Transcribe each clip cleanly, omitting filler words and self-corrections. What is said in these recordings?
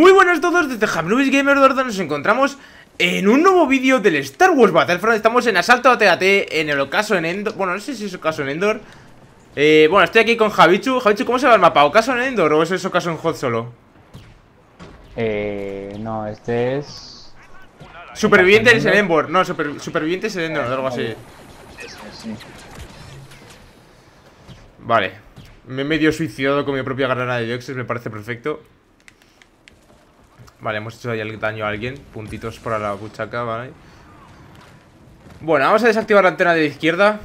Muy buenas a todos, desde Hapnubis Gamer Dordo nos encontramos en un nuevo vídeo del Star Wars Battlefront. Estamos en asalto AT-AT, en el ocaso en Endor. Bueno, no sé si es ocaso en Endor. Bueno, estoy aquí con Javichu. Javichu, ¿cómo se va el mapa? ¿Ocaso en Endor o es ocaso en Hot Solo? No, este es... Supervivientes en Endor. No, supervivientes en Endor, algo así. Sí. Vale. Me he medio suicidado con mi propia granada de Dioxys, me parece perfecto. Vale, hemos hecho ahí el daño a alguien. Puntitos para la buchaca, vale. Bueno, vamos a desactivar la antena de la izquierda,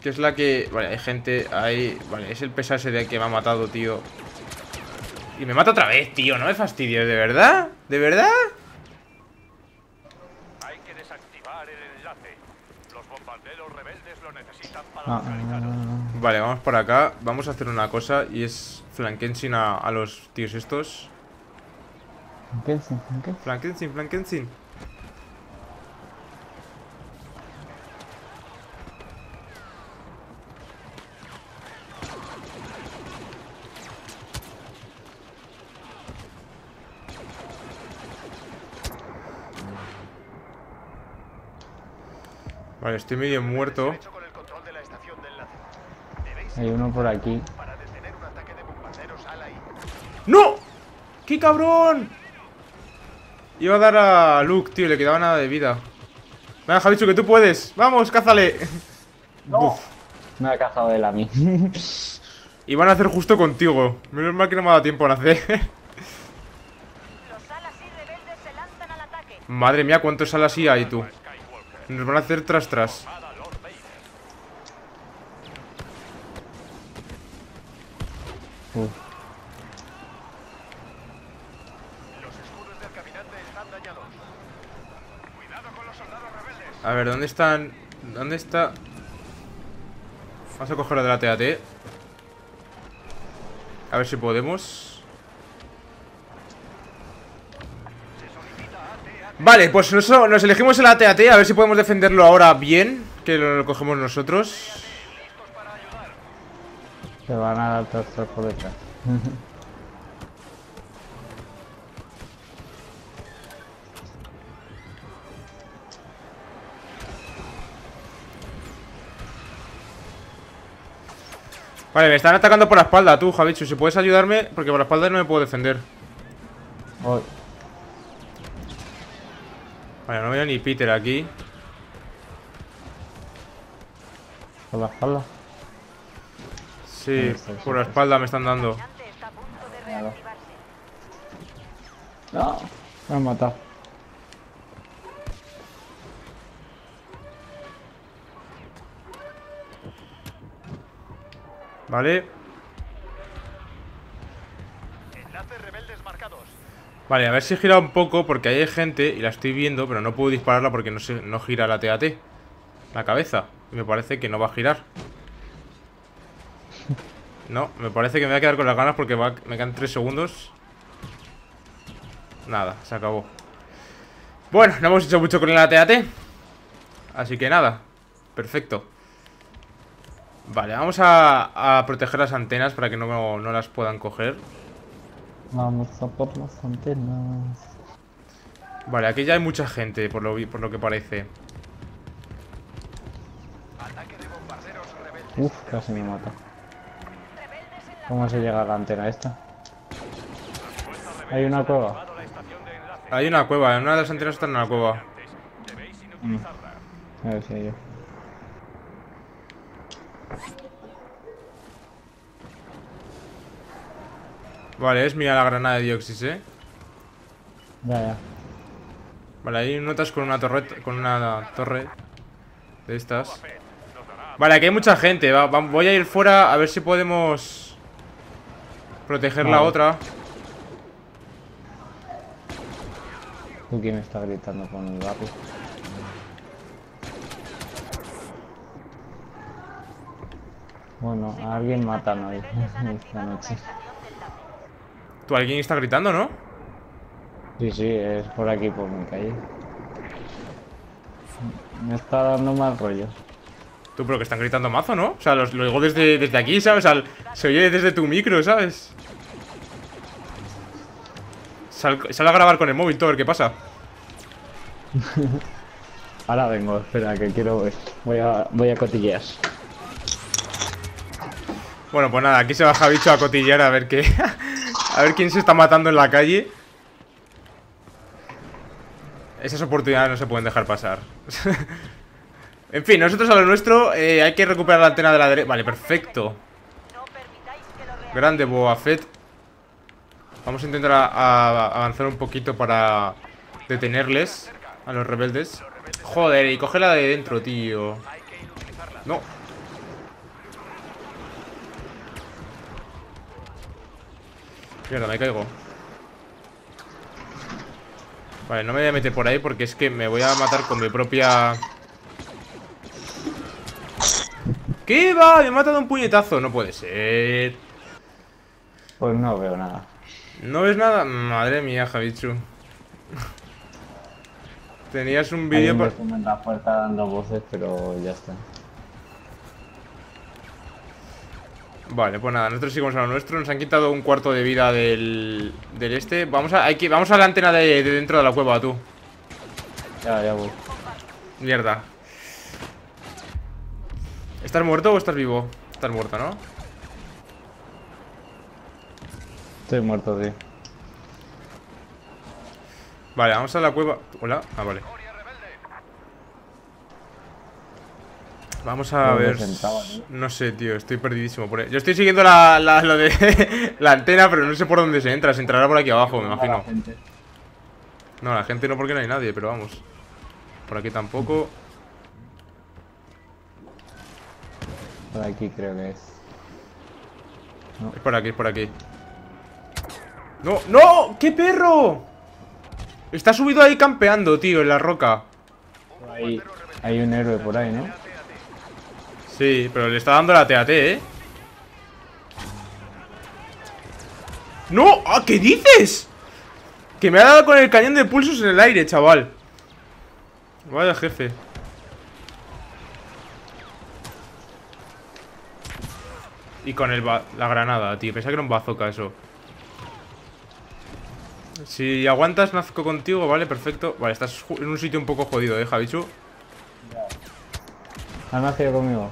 que es la que... Vale, hay gente ahí. Vale, es el pesase de que me ha matado, tío. Y me mata otra vez, tío. No me fastidies, ¿de verdad? ¿De verdad? Hay que desactivar el enlace. Los bombarderos rebeldes lo necesitan para localizarlos. Vale, vamos por acá. Vamos a hacer una cosa, y es flanquencin a los tíos estos. Flanquencin. Vale, estoy medio muerto. Hay uno por aquí. ¡No! ¡Qué cabrón! Iba a dar a Luke, tío, le quedaba nada de vida. Venga, Javichu, que tú puedes. Vamos, cázale. No. Me ha cazado él a mí. Y van a hacer justo contigo. Menos mal que no me ha dado tiempo a nacer. Los alas y rebeldes se lanzan al ataque. Madre mía, cuántos alas y hay, tú. Nos van a hacer tras. A ver, ¿dónde están? ¿Dónde está? Vamos a cogerlo de la AT-AT. A ver si podemos. Vale, pues nos elegimos el AT-AT. A ver si podemos defenderlo ahora bien, que lo cogemos nosotros. Se van a dar tras por detrás. Vale, me están atacando por la espalda, tú, Javichu. Si puedes ayudarme, porque por la espalda no me puedo defender. Voy. Vale, no veo ni Peter aquí. ¿Por la espalda? Sí, por la espalda me están dando. No, me han matado. Vale. Vale, a ver si he girado un poco, porque ahí hay gente y la estoy viendo, pero no puedo dispararla porque no gira la AT-AT. La cabeza. Y me parece que no va a girar. No, me parece que me voy a quedar con las ganas porque me quedan 3 segundos. Nada, se acabó. Bueno, no hemos hecho mucho con la AT-AT, así que nada. Perfecto. Vale, vamos a proteger las antenas para que no las puedan coger. Vamos a por las antenas. Vale, aquí ya hay mucha gente, por lo que parece. Uf, casi me mata. ¿Cómo se llega a la antena esta? Hay una cueva. Hay una cueva, en una de las antenas está en una cueva. A ver si hay yo. Vale, es mira la granada de Dioxys, Ya. Vale, ahí notas con una torre de estas. Vale, aquí hay mucha gente. Voy a ir fuera a ver si podemos proteger la otra. ¿Tú quién está gritando con el barrio? Bueno, a alguien matan hoy esta noche. ¿Tú alguien está gritando, no? Sí, es por aquí, por mi calle. Me está dando mal rollo. Tú, pero que están gritando mazo, ¿no? O sea, lo oigo desde aquí, ¿sabes? Se oye desde tu micro, ¿sabes? Sal a grabar con el móvil, todo, a ver qué pasa. Ahora vengo, espera, que quiero... Voy a cotillear. Bueno, pues nada, aquí se va Javichu a cotillear a ver qué... a ver quién se está matando en la calle. Esas oportunidades no se pueden dejar pasar. En fin, nosotros a lo nuestro, hay que recuperar la antena de la derecha. Vale, perfecto. Grande Boba Fett. Vamos a intentar avanzar un poquito para detenerles a los rebeldes. Joder, y cógela de dentro, tío. No. Mierda, me caigo. Vale, no me voy a meter por ahí porque es que me voy a matar con mi propia... ¿Qué va? Me he matado un puñetazo. No puede ser. Pues no veo nada. ¿No ves nada? Madre mía, Javichu. Tenías un vídeo para... en la puerta dando voces, pero ya está. Vale, pues nada, nosotros seguimos a lo nuestro. Nos han quitado un cuarto de vida del este. Vamos a la antena de dentro de la cueva, tú. Ya voy. Mierda. ¿Estás muerto o estás vivo? Estás muerto, ¿no? Estoy muerto, tío. Vale, vamos a la cueva. Hola. Ah, vale. Vamos a ver. No sé, tío, estoy perdidísimo por ahí. Yo estoy siguiendo lo de la antena, pero no sé por dónde se entra. Se entrará por aquí abajo, me imagino. No, la gente no, porque no hay nadie, pero vamos. Por aquí tampoco. Por aquí creo que es. No. Es por aquí, es por aquí. ¡No! ¡No! ¡Qué perro! Está subido ahí campeando, tío, en la roca. Hay un héroe por ahí, ¿no? Sí, pero le está dando la AT-AT, ¿eh? ¡No! ¡Ah! ¿Qué dices? Que me ha dado con el cañón de pulsos en el aire, chaval. Vaya jefe. Y con la granada, tío. Pensaba que era un bazooka eso. Si aguantas, nazco contigo, vale, perfecto. Vale, estás en un sitio un poco jodido, Javichu. Has nacido conmigo.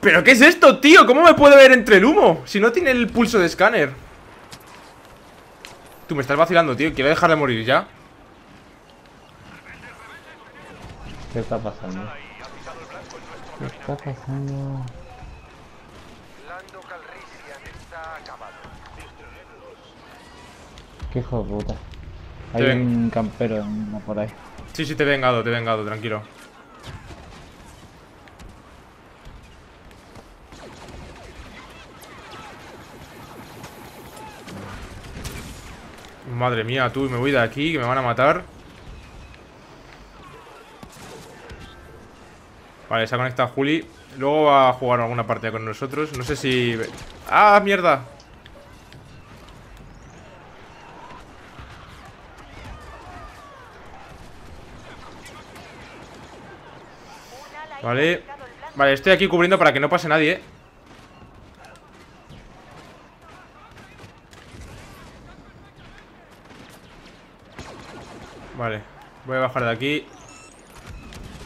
¿Pero qué es esto, tío? ¿Cómo me puede ver entre el humo? Si no tiene el pulso de escáner. Tú me estás vacilando, tío. Quiero dejar de morir ya. ¿Qué está pasando? ¿Qué está pasando? Qué hijo de puta. Hay un campero por ahí. Sí, sí, te he vengado, tranquilo. Madre mía, tú, me voy de aquí, que me van a matar. Vale, se ha conectado Juli. Luego va a jugar alguna partida con nosotros. No sé si... ¡Ah, mierda! Vale, vale, estoy aquí cubriendo para que no pase nadie, ¿eh? Vale, voy a bajar de aquí.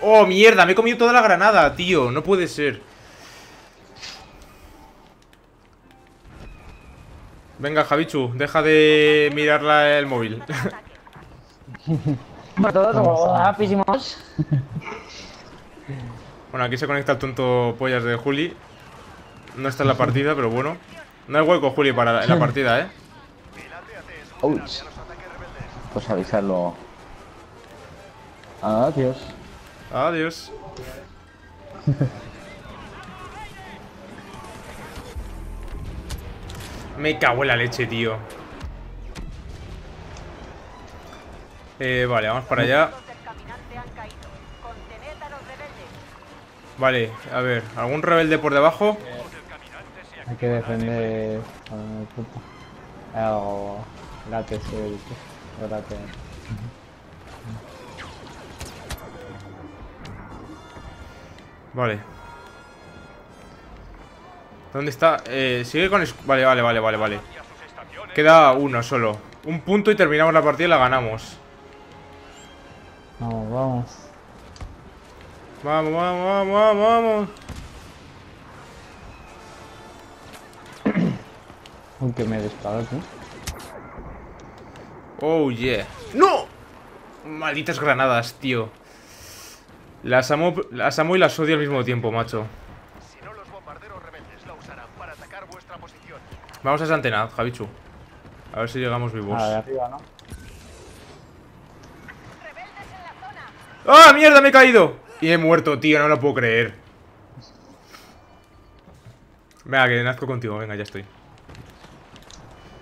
¡Oh, mierda! Me he comido toda la granada, tío. No puede ser. Venga, Javichu, deja de mirarla el móvil. Para todos, guapísimos. Bueno, aquí se conecta el tonto pollas de Juli. No está en la partida, pero bueno. No hay hueco, Juli, para la partida, ¿eh? Ouch. Pues avisarlo. Adiós. Adiós. Me cago en la leche, tío. Vale, vamos para allá. Vale, a ver, ¿algún rebelde por debajo? Hay que defender... Oh, late, sí, late. Vale. ¿Dónde está? Sigue con... Vale. Queda uno solo. un punto y terminamos la partida y la ganamos. Vamos, vamos. Vamos, vamos, vamos, vamos, vamos. Aunque me disparas, ¿no? Oh, yeah. ¡No! Malditas granadas, tío. Las amo y las odio al mismo tiempo, macho. Si no, los bombarderos rebeldes la usarán para atacar vuestra posición. Vamos a esa antena, Javichu. A ver si llegamos vivos. Ah, de arriba, ¿no? Rebeldes en la zona. ¡Ah, mierda! Me he caído. Y he muerto, tío. No lo puedo creer. Venga, que nazco contigo. Venga, ya estoy.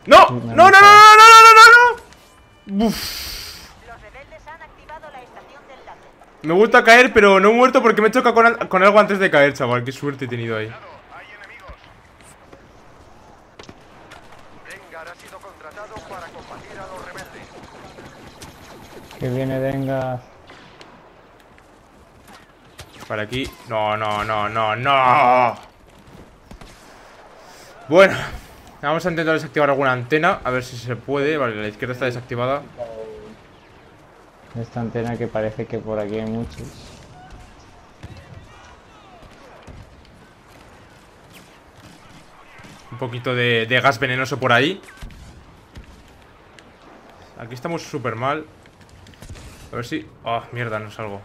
¡No! ¡No, no, no, no, no, no, no, no! Uf. Los rebeldes han activado la estación del lago. Me he vuelto a caer, pero no he muerto porque me he chocado con algo antes de caer, chaval. Qué suerte he tenido ahí. Hay enemigos. Dengar ha sido contratado para combatir a los rebeldes. Que viene Dengar. Para aquí. No, no, no, no, no. Bueno. Vamos a intentar desactivar alguna antena. A ver si se puede. Vale, la izquierda está desactivada. Esta antena que parece que por aquí hay muchos. Un poquito de gas venenoso por ahí. Aquí estamos súper mal. A ver si... Oh, mierda, no salgo.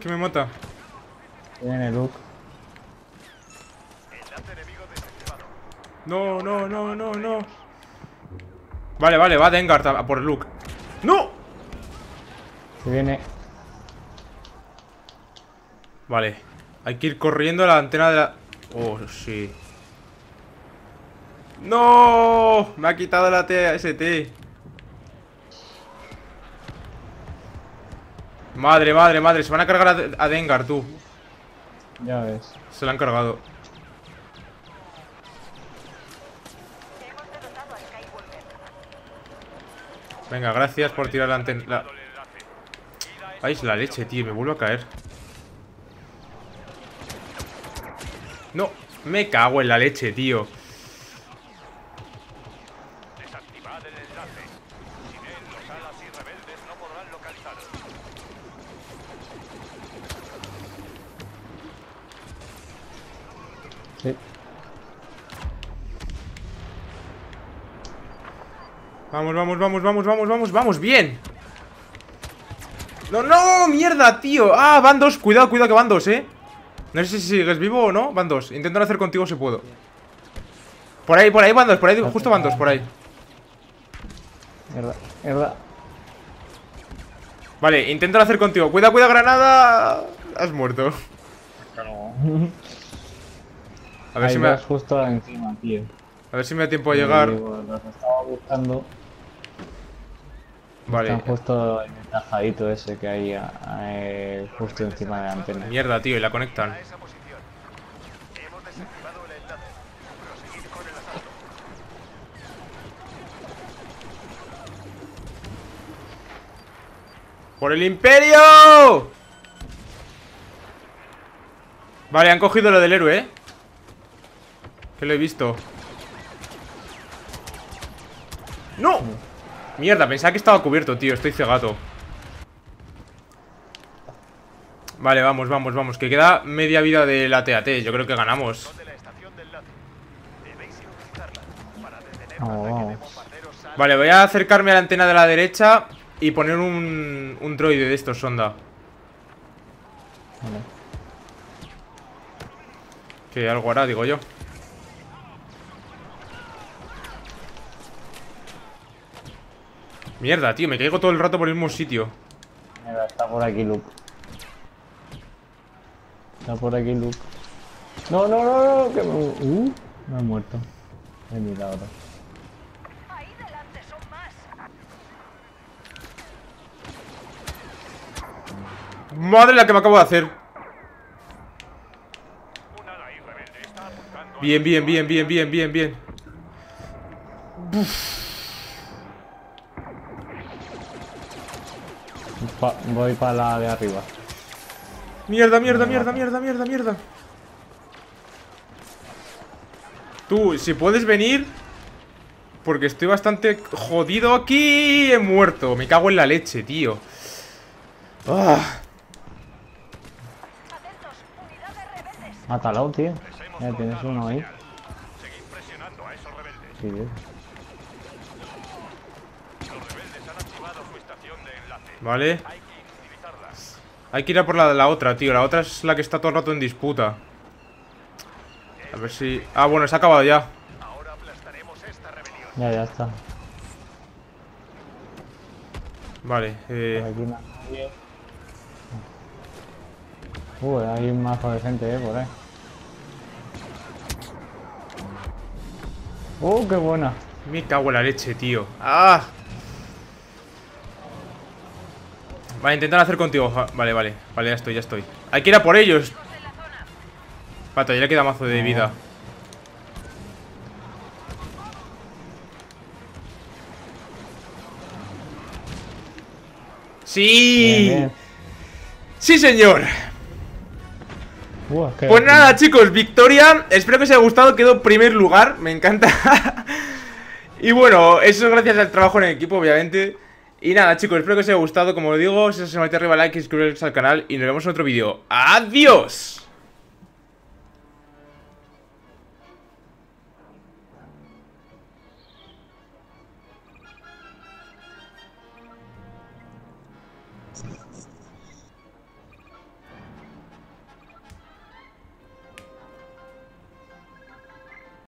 Que me mata. Viene Luke. No, no, no, no, no. Vale, vale, va Dengar a por Luke. ¡No! Se viene. Vale. Hay que ir corriendo a la antena de la... Oh, sí. ¡No! Me ha quitado la AT-AT. Madre, madre, madre. Se van a cargar a Dengar, tú. Ya ves. Se la han cargado. Venga, gracias por tirar la antena. Ay, es la leche, tío. Me vuelvo a caer. No. Me cago en la leche, tío. Vamos, vamos, vamos, vamos, vamos, vamos, vamos, bien. No, no, mierda, tío. Ah, van dos, cuidado, cuidado que van dos, No sé si sigues vivo o no, van dos. Intentan hacer contigo si puedo. Por ahí van dos, por ahí, justo van dos, por ahí. Mierda, mierda. Vale, intentan hacer contigo. Cuidado, cuidado, granada. Has muerto. No. A ver si me... justo encima, tío. A ver si me da tiempo a llegar. Los estaba buscando. Vale. Están justo en el tajadito ese que hay justo encima de la antena. Mierda, tío, y la conectan. ¡Por el Imperio! Vale, han cogido lo del héroe, que lo he visto. ¡No! Mierda, pensaba que estaba cubierto, tío. Estoy cegato. Vale, vamos, vamos, vamos. Que queda media vida de la AT-AT. Yo creo que ganamos. Oh. Vale, voy a acercarme a la antena de la derecha y poner un droide de estos, sonda. Vale. Que algo hará, digo yo. Mierda, tío, me caigo todo el rato por el mismo sitio. Mierda, está por aquí Luke. Está por aquí Luke. No, no, no, no, que me... no he muerto. He mirado. Ahí delante son más. Madre la que me acabo de hacer. Bien, bien, bien, bien, bien, bien, bien. Uf. Voy para la de arriba. Mierda. Tú, si puedes venir, porque estoy bastante jodido aquí. He muerto. Me cago en la leche, tío. Ah. Mátalo, tío. Ya tienes uno ahí. Sí, tío. Vale. Hay que ir a por la otra, tío. La otra es la que está todo el rato en disputa. A ver si... Ah, bueno, se ha acabado ya. Ya está. Vale, hay un más fluorescente, por ahí. ¡Oh, qué buena! Me cago en la leche, tío. ¡Ah! Vale, intentar hacer contigo. Vale, ya estoy. Hay que ir a por ellos. Pato, ya le queda mazo de vida. ¡Sí! Bien. ¡Sí, señor! Pues nada, chicos, victoria. Espero que os haya gustado, quedó en primer lugar. Me encanta. Y bueno, eso es gracias al trabajo en el equipo, obviamente. Y nada, chicos, espero que os haya gustado. Como os digo, si os ha gustado, arriba, like, suscribiros al canal. Y nos vemos en otro vídeo. ¡Adiós!